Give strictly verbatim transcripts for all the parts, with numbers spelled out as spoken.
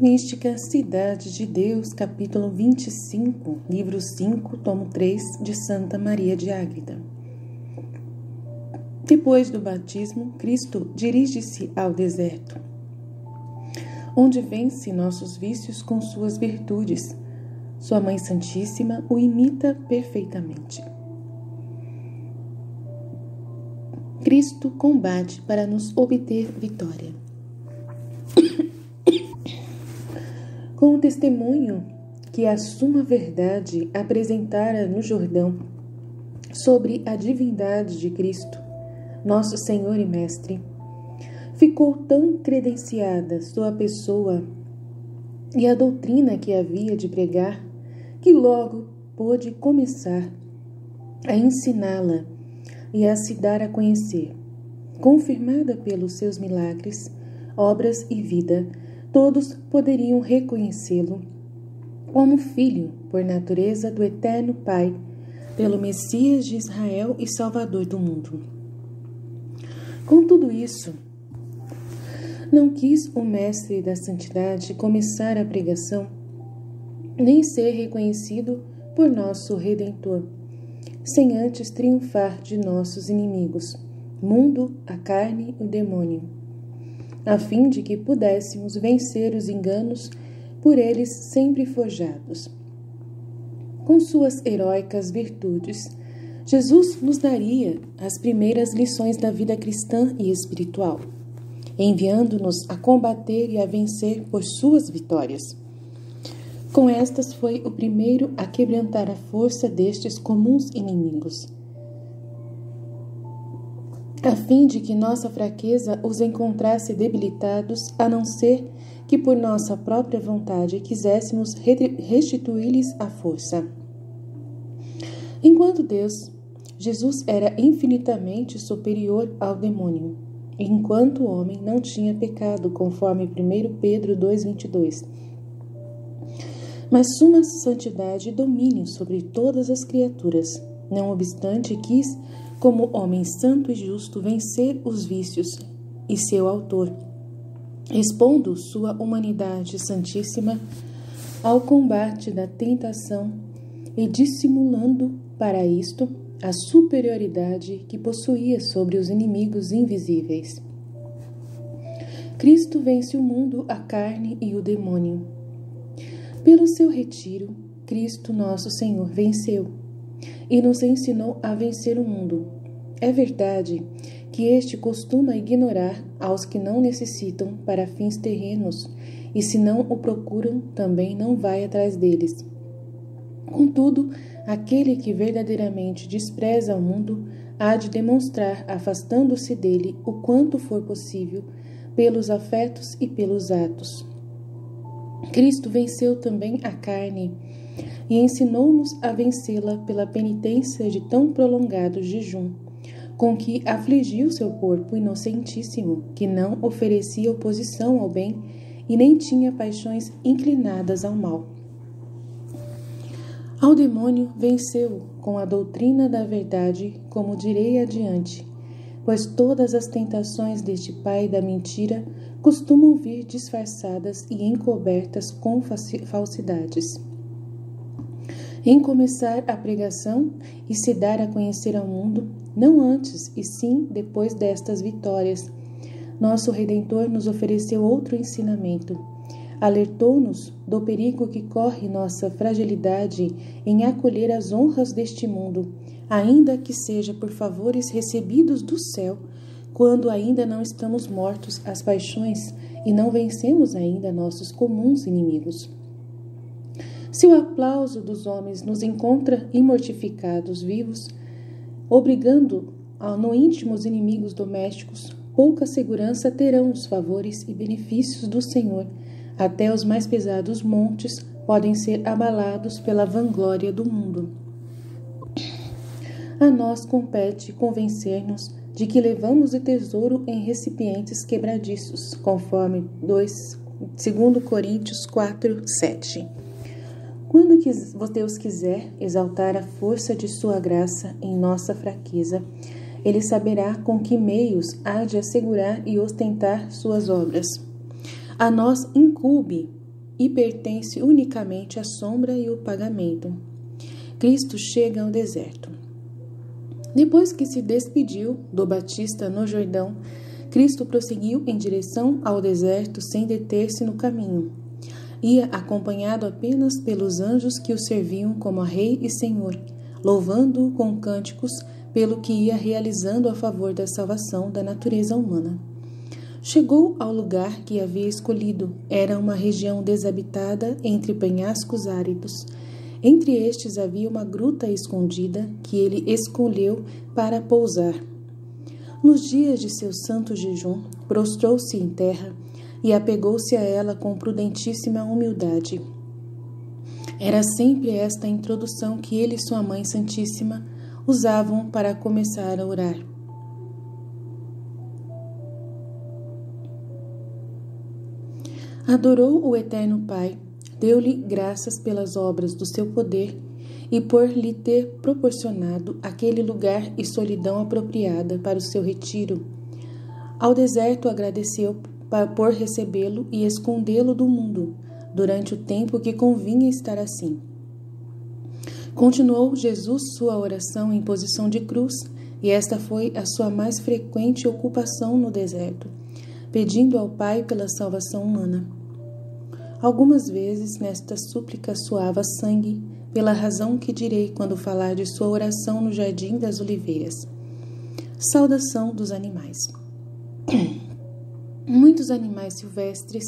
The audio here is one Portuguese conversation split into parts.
Mística Cidade de Deus, capítulo vinte e cinco, livro cinco, tomo três, de Santa Maria de Águida. Depois do batismo, Cristo dirige-se ao deserto, onde vence nossos vícios com suas virtudes. Sua Mãe Santíssima o imita perfeitamente. Cristo combate para nos obter vitória. Com o testemunho que a suma verdade apresentara no Jordão sobre a divindade de Cristo, nosso Senhor e Mestre, ficou tão credenciada sua pessoa e a doutrina que havia de pregar, que logo pôde começar a ensiná-la e a se dar a conhecer, confirmada pelos seus milagres, obras e vida. Todos poderiam reconhecê-lo como filho, por natureza, do eterno Pai, pelo Messias de Israel e Salvador do mundo. Com tudo isso, não quis o Mestre da Santidade começar a pregação, nem ser reconhecido por nosso Redentor, sem antes triunfar de nossos inimigos, mundo, a carne e o demônio, a fim de que pudéssemos vencer os enganos por eles sempre forjados. Com suas heróicas virtudes, Jesus nos daria as primeiras lições da vida cristã e espiritual, enviando-nos a combater e a vencer por suas vitórias. Com estas foi o primeiro a quebrantar a força destes comuns inimigos, a fim de que nossa fraqueza os encontrasse debilitados, a não ser que por nossa própria vontade quiséssemos restituir-lhes a força. Enquanto Deus, Jesus era infinitamente superior ao demônio, e enquanto homem não tinha pecado, conforme primeiro Pedro dois, vinte e dois. Mas suma santidade e domínio sobre todas as criaturas, não obstante quis, como homem santo e justo, vencer os vícios e seu autor, expondo sua humanidade santíssima ao combate da tentação e dissimulando para isto a superioridade que possuía sobre os inimigos invisíveis. Cristo vence o mundo, a carne e o demônio. Pelo seu retiro, Cristo nosso Senhor venceu e nos ensinou a vencer o mundo. É verdade que este costuma ignorar aos que não necessitam para fins terrenos, e se não o procuram, também não vai atrás deles. Contudo, aquele que verdadeiramente despreza o mundo há de demonstrar, afastando-se dele o quanto for possível, pelos afetos e pelos atos. Cristo venceu também a carne, e ensinou-nos a vencê-la pela penitência de tão prolongado jejum, com que afligiu seu corpo inocentíssimo, que não oferecia oposição ao bem e nem tinha paixões inclinadas ao mal. Ao demônio venceu com a doutrina da verdade, como direi adiante, pois todas as tentações deste pai da mentira costumam vir disfarçadas e encobertas com falsidades. Em começar a pregação e se dar a conhecer ao mundo, não antes e sim depois destas vitórias, nosso Redentor nos ofereceu outro ensinamento. Alertou-nos do perigo que corre nossa fragilidade em acolher as honras deste mundo, ainda que seja por favores recebidos do céu, quando ainda não estamos mortos às paixões e não vencemos ainda nossos comuns inimigos. Se o aplauso dos homens nos encontra imortificados vivos, obrigando a no íntimo os inimigos domésticos, pouca segurança terão os favores e benefícios do Senhor. Até os mais pesados montes podem ser abalados pela vanglória do mundo. A nós compete convencer-nos de que levamos o tesouro em recipientes quebradiços, conforme dois Coríntios quatro, sete. Quando Deus quiser exaltar a força de sua graça em nossa fraqueza, Ele saberá com que meios há de assegurar e ostentar suas obras. A nós incube e pertence unicamente a sombra e o pagamento. Cristo chega ao deserto. Depois que se despediu do Batista no Jordão, Cristo prosseguiu em direção ao deserto sem deter-se no caminho. Ia acompanhado apenas pelos anjos que o serviam como Rei e Senhor, louvando-o com cânticos pelo que ia realizando a favor da salvação da natureza humana. Chegou ao lugar que havia escolhido. Era uma região desabitada entre penhascos áridos. Entre estes havia uma gruta escondida que ele escolheu para pousar. Nos dias de seu santo jejum, prostrou-se em terra e apegou-se a ela com prudentíssima humildade. Era sempre esta introdução que ele e sua Mãe Santíssima usavam para começar a orar. Adorou o Eterno Pai, deu-lhe graças pelas obras do seu poder e por lhe ter proporcionado aquele lugar e solidão apropriada para o seu retiro. Ao deserto agradeceu por recebê-lo e escondê-lo do mundo, durante o tempo que convinha estar assim. Continuou Jesus sua oração em posição de cruz, e esta foi a sua mais frequente ocupação no deserto, pedindo ao Pai pela salvação humana. Algumas vezes nesta súplica suava sangue, pela razão que direi quando falar de sua oração no Jardim das Oliveiras. Saudação dos animais. Muitos animais silvestres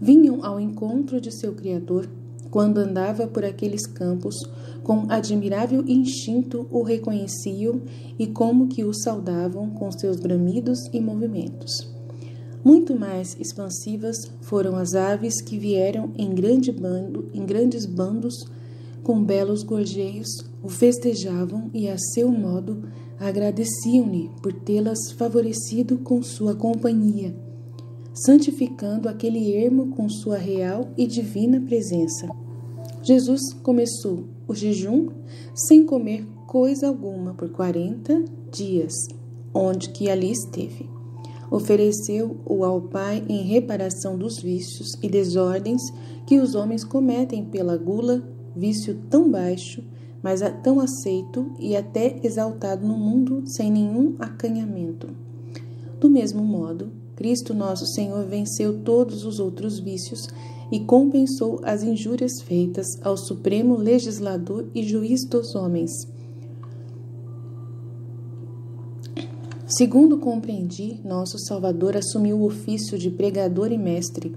vinham ao encontro de seu Criador quando andava por aqueles campos, com admirável instinto o reconheciam e como que o saudavam com seus bramidos e movimentos. Muito mais expansivas foram as aves que vieram em, grande bando, em grandes bandos, com belos gorjeios, o festejavam e a seu modo agradeciam-lhe por tê-las favorecido com sua companhia, santificando aquele ermo com sua real e divina presença. Jesus começou o jejum sem comer coisa alguma por quarenta dias, onde que ali esteve. Ofereceu-o ao Pai em reparação dos vícios e desordens que os homens cometem pela gula, vício tão baixo, mas tão aceito e até exaltado no mundo sem nenhum acanhamento. Do mesmo modo, Cristo nosso Senhor venceu todos os outros vícios e compensou as injúrias feitas ao Supremo Legislador e Juiz dos homens. Segundo compreendi, nosso Salvador assumiu o ofício de pregador e mestre.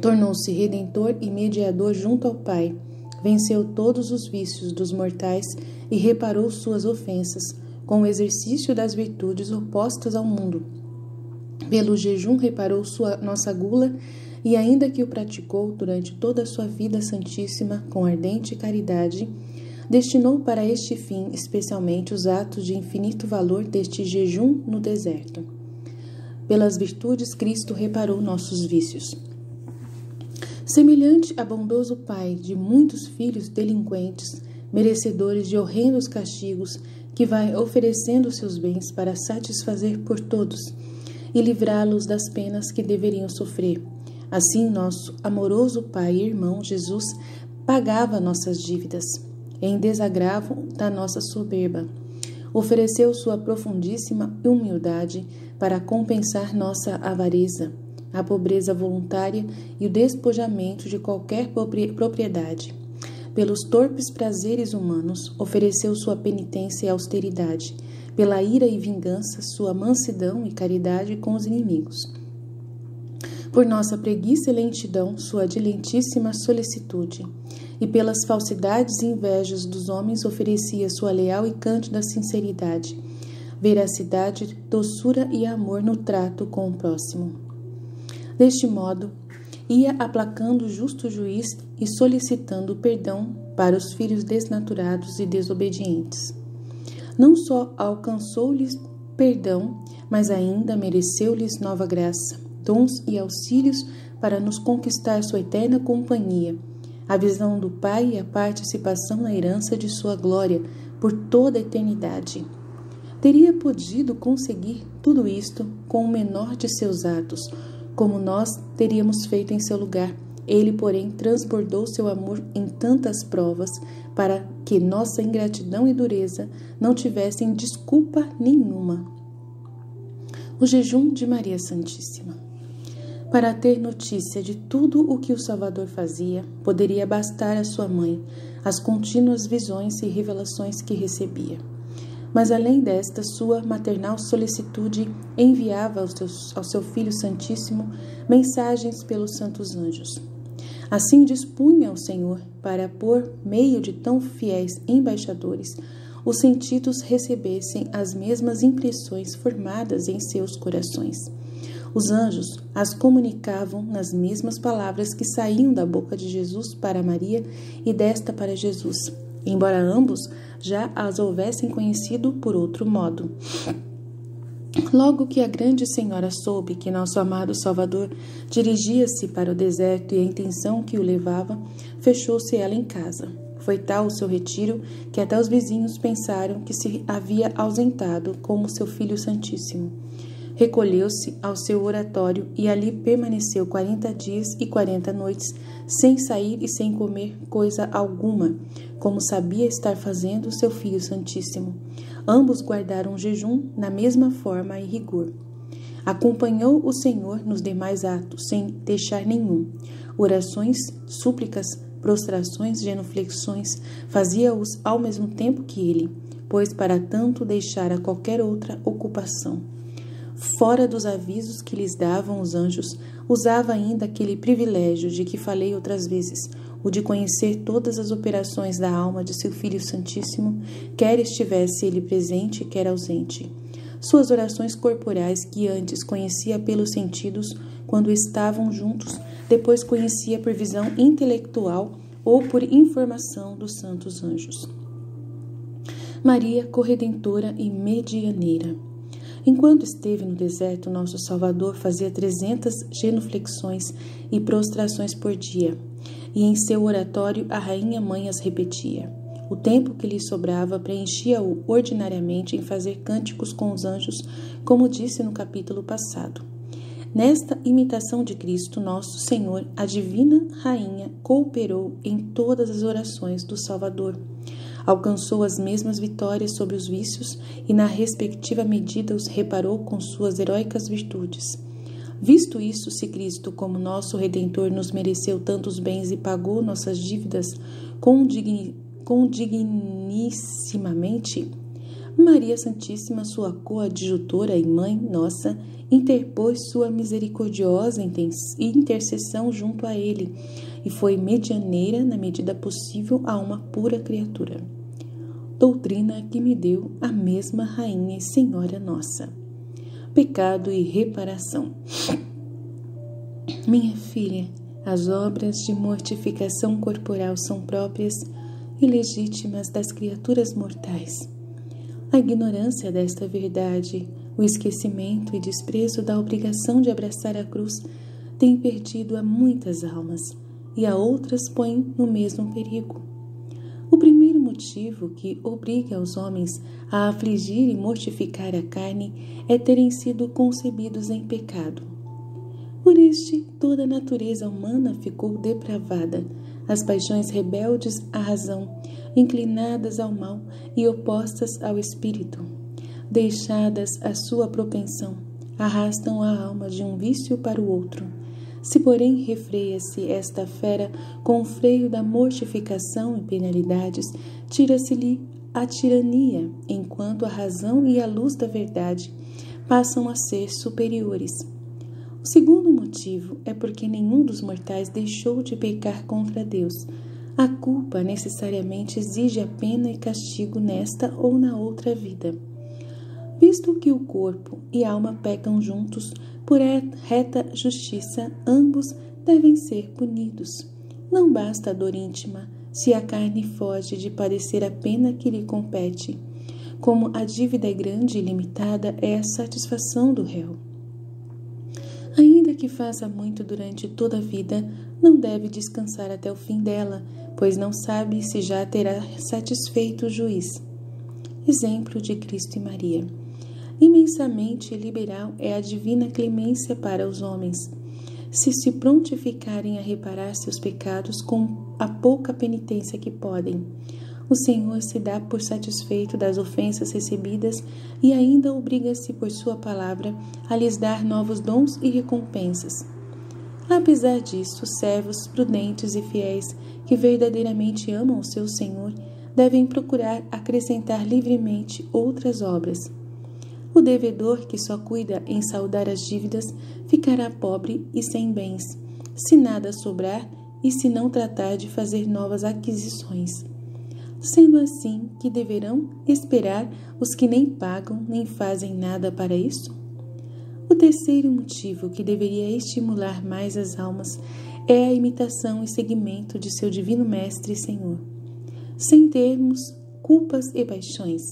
Tornou-se redentor e mediador junto ao Pai. Venceu todos os vícios dos mortais e reparou suas ofensas, com o exercício das virtudes opostas ao mundo. Pelo jejum reparou sua, nossa gula, e ainda que o praticou durante toda a sua vida santíssima com ardente caridade, destinou para este fim especialmente os atos de infinito valor deste jejum no deserto. Pelas virtudes, Cristo reparou nossos vícios. Semelhante a bondoso Pai de muitos filhos delinquentes, merecedores de horrendos castigos, que vai oferecendo seus bens para satisfazer por todos e livrá-los das penas que deveriam sofrer. Assim, nosso amoroso Pai e Irmão Jesus pagava nossas dívidas, em desagravo da nossa soberba. Ofereceu sua profundíssima humildade para compensar nossa avareza, a pobreza voluntária e o despojamento de qualquer propriedade. Pelos torpes prazeres humanos, ofereceu sua penitência e austeridade, pela ira e vingança, sua mansidão e caridade com os inimigos. Por nossa preguiça e lentidão, sua diligentíssima solicitude, e pelas falsidades e invejas dos homens, oferecia sua leal e cândida sinceridade, veracidade, doçura e amor no trato com o próximo. Deste modo, ia aplacando o justo juiz e solicitando perdão para os filhos desnaturados e desobedientes. Não só alcançou-lhes perdão, mas ainda mereceu-lhes nova graça, dons e auxílios para nos conquistar sua eterna companhia, a visão do Pai e a participação na herança de sua glória por toda a eternidade. Teria podido conseguir tudo isto com o menor de seus atos, como nós teríamos feito em seu lugar. Ele, porém, transbordou seu amor em tantas provas, para que nossa ingratidão e dureza não tivessem desculpa nenhuma. O jejum de Maria Santíssima. Para ter notícia de tudo o que o Salvador fazia, poderia bastar a sua mãe, as contínuas visões e revelações que recebia. Mas, além desta, sua maternal solicitude enviava ao seu, ao seu Filho Santíssimo mensagens pelos santos anjos. Assim dispunha ao Senhor, para por meio de tão fiéis embaixadores, os sentidos recebessem as mesmas impressões formadas em seus corações. Os anjos as comunicavam nas mesmas palavras que saíam da boca de Jesus para Maria e desta para Jesus, embora ambos já as houvessem conhecido por outro modo. Logo que a grande senhora soube que nosso amado Salvador dirigia-se para o deserto e a intenção que o levava, fechou-se ela em casa. Foi tal o seu retiro que até os vizinhos pensaram que se havia ausentado como seu Filho Santíssimo. Recolheu-se ao seu oratório e ali permaneceu quarenta dias e quarenta noites, sem sair e sem comer coisa alguma, como sabia estar fazendo seu Filho Santíssimo. Ambos guardaram o jejum na mesma forma e rigor. Acompanhou o Senhor nos demais atos, sem deixar nenhum. Orações, súplicas, prostrações, genuflexões, fazia-os ao mesmo tempo que ele, pois para tanto deixara qualquer outra ocupação. Fora dos avisos que lhes davam os anjos, usava ainda aquele privilégio de que falei outras vezes, o de conhecer todas as operações da alma de seu Filho Santíssimo, quer estivesse ele presente, quer ausente. Suas orações corporais, que antes conhecia pelos sentidos, quando estavam juntos, depois conhecia por visão intelectual ou por informação dos santos anjos. Maria, corredentora e medianeira. Enquanto esteve no deserto, nosso Salvador fazia trezentas genuflexões e prostrações por dia, e em seu oratório a Rainha Mãe as repetia. O tempo que lhe sobrava preenchia-o ordinariamente em fazer cânticos com os anjos, como disse no capítulo passado. Nesta imitação de Cristo, nosso Senhor, a Divina Rainha, cooperou em todas as orações do Salvador. Alcançou as mesmas vitórias sobre os vícios e, na respectiva medida, os reparou com suas heróicas virtudes. Visto isso, se Cristo, como nosso Redentor, nos mereceu tantos bens e pagou nossas dívidas condignissimamente, Maria Santíssima, sua coadjutora e Mãe Nossa, interpôs sua misericordiosa intercessão junto a ele, e foi medianeira na medida possível a uma pura criatura. Doutrina que me deu a mesma Rainha e Senhora Nossa. Pecado e reparação. Minha filha, as obras de mortificação corporal são próprias e legítimas das criaturas mortais. A ignorância desta verdade, o esquecimento e desprezo da obrigação de abraçar a cruz tem perdido a muitas almas, e a outras põe no mesmo perigo. O primeiro motivo que obriga os homens a afligir e mortificar a carne é terem sido concebidos em pecado. Por este, toda a natureza humana ficou depravada, as paixões rebeldes à razão, inclinadas ao mal e opostas ao espírito. Deixadas à sua propensão, arrastam a alma de um vício para o outro. Se, porém, refreia-se esta fera com o freio da mortificação e penalidades, tira-se-lhe a tirania, enquanto a razão e a luz da verdade passam a ser superiores. O segundo motivo é porque nenhum dos mortais deixou de pecar contra Deus. A culpa necessariamente exige a pena e castigo nesta ou na outra vida. Visto que o corpo e a alma pecam juntos, por reta justiça, ambos devem ser punidos. Não basta a dor íntima, se a carne foge de padecer a pena que lhe compete. Como a dívida é grande e limitada, é a satisfação do réu. Ainda que faça muito durante toda a vida, não deve descansar até o fim dela, pois não sabe se já terá satisfeito o juiz. Exemplo de Cristo e Maria. Imensamente liberal é a divina clemência para os homens. Se se prontificarem a reparar seus pecados com a pouca penitência que podem, o Senhor se dá por satisfeito das ofensas recebidas e ainda obriga-se por sua palavra a lhes dar novos dons e recompensas. Apesar disso, servos prudentes e fiéis que verdadeiramente amam o seu Senhor devem procurar acrescentar livremente outras obras. O devedor que só cuida em saldar as dívidas ficará pobre e sem bens, se nada sobrar e se não tratar de fazer novas aquisições. Sendo assim, que deverão esperar os que nem pagam nem fazem nada para isso? O terceiro motivo que deveria estimular mais as almas é a imitação e seguimento de seu divino Mestre e Senhor. Sem termos culpas e paixões,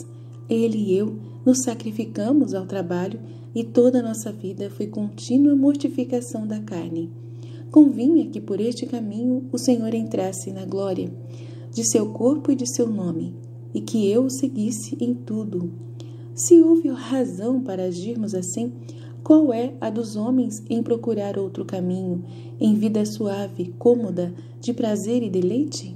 Ele e eu nos sacrificamos ao trabalho e toda a nossa vida foi contínua mortificação da carne. Convinha que por este caminho o Senhor entrasse na glória de seu corpo e de seu nome, e que eu o seguisse em tudo. Se houve razão para agirmos assim, qual é a dos homens em procurar outro caminho, em vida suave, cômoda, de prazer e deleite?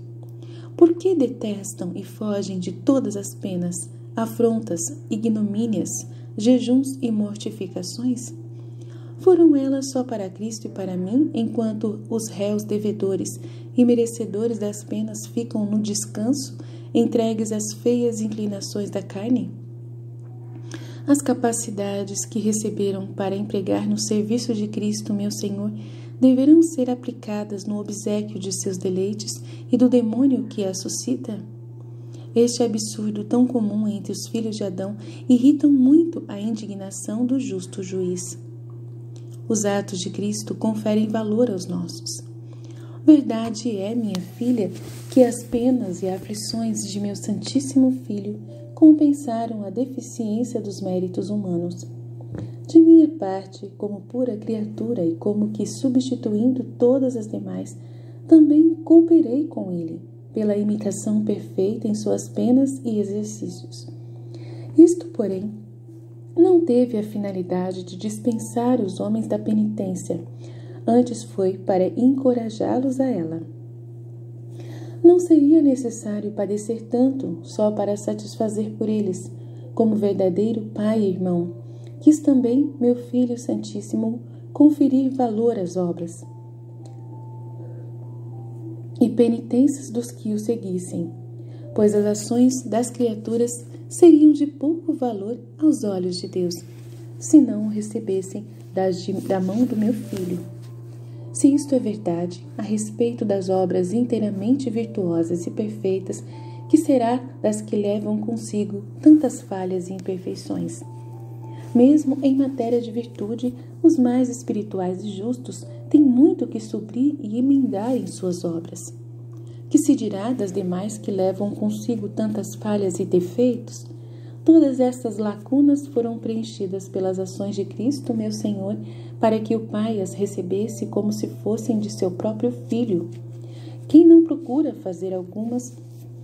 Por que detestam e fogem de todas as penas, afrontas, ignomínias, jejuns e mortificações? Foram elas só para Cristo e para mim, enquanto os réus devedores e merecedores das penas ficam no descanso, entregues às feias inclinações da carne? As capacidades que receberam para empregar no serviço de Cristo, meu Senhor, deverão ser aplicadas no obséquio de seus deleites e do demônio que as suscita? Este absurdo tão comum entre os filhos de Adão irrita muito a indignação do justo juiz. Os atos de Cristo conferem valor aos nossos. Verdade é, minha filha, que as penas e aflições de meu Santíssimo Filho compensaram a deficiência dos méritos humanos. De minha parte, como pura criatura e como que substituindo todas as demais, também cooperei com ele, pela imitação perfeita em suas penas e exercícios. Isto, porém, não teve a finalidade de dispensar os homens da penitência, antes foi para encorajá-los a ela. Não seria necessário padecer tanto só para satisfazer por eles, como verdadeiro pai e irmão. Quis também, meu Filho Santíssimo, conferir valor às obras e penitências dos que o seguissem, pois as ações das criaturas seriam de pouco valor aos olhos de Deus, se não o recebessem da mão do meu Filho. Se isto é verdade, a respeito das obras inteiramente virtuosas e perfeitas, que será das que levam consigo tantas falhas e imperfeições? Mesmo em matéria de virtude, os mais espirituais e justos têm muito que suprir e emendar em suas obras. Que se dirá das demais que levam consigo tantas falhas e defeitos? Todas estas lacunas foram preenchidas pelas ações de Cristo, meu Senhor, para que o Pai as recebesse como se fossem de seu próprio Filho. Quem não procura fazer algumas,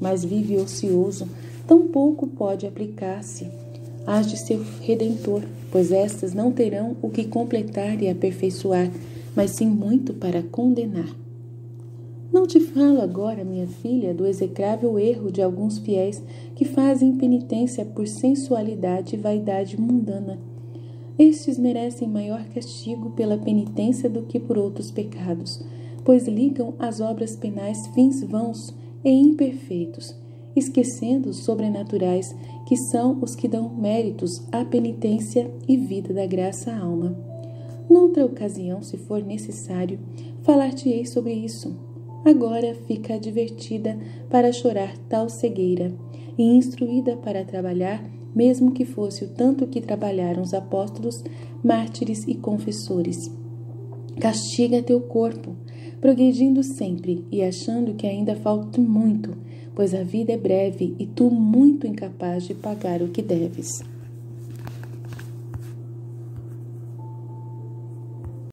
mas vive ocioso, tampouco pode aplicar-se as de seu Redentor, pois estas não terão o que completar e aperfeiçoar, mas sim muito para condenar. Não te falo agora, minha filha, do execrável erro de alguns fiéis que fazem penitência por sensualidade e vaidade mundana. Estes merecem maior castigo pela penitência do que por outros pecados, pois ligam às obras penais fins vãos e imperfeitos, esquecendo os sobrenaturais, que são os que dão méritos à penitência e vida da graça à alma. Noutra ocasião, se for necessário, falar-te-ei sobre isso. Agora fica advertida para chorar tal cegueira e instruída para trabalhar, mesmo que fosse o tanto que trabalharam os apóstolos, mártires e confessores. Castiga teu corpo, progredindo sempre e achando que ainda falta muito, pois a vida é breve e tu muito incapaz de pagar o que deves.